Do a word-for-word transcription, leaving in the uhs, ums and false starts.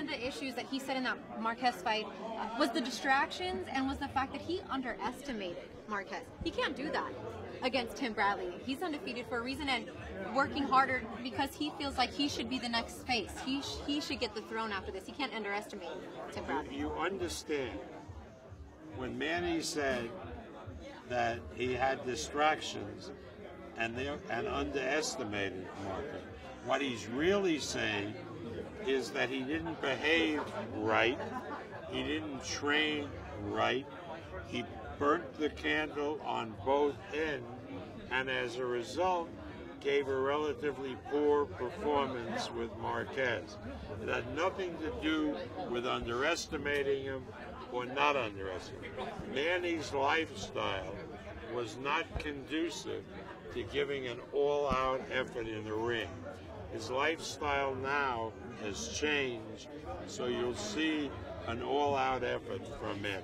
of the issues that he said in that Marquez fight was the distractions and was the fact that he underestimated Marquez. He can't do that against Tim Bradley. He's undefeated for a reason and working harder because he feels like he should be the next face. He, sh he should get the throne after this. He can't underestimate Tim Bradley. You understand, when Manny said that he had distractions and, they, and underestimated Marquez, what he's really saying is that he didn't behave right, he didn't train right, he burnt the candle on both ends, and as a result, gave a relatively poor performance with Marquez. It had nothing to do with underestimating him or not underestimating him. Manny's lifestyle was not conducive to giving an all-out effort in the ring. His lifestyle now has changed, so you'll see an all-out effort from him.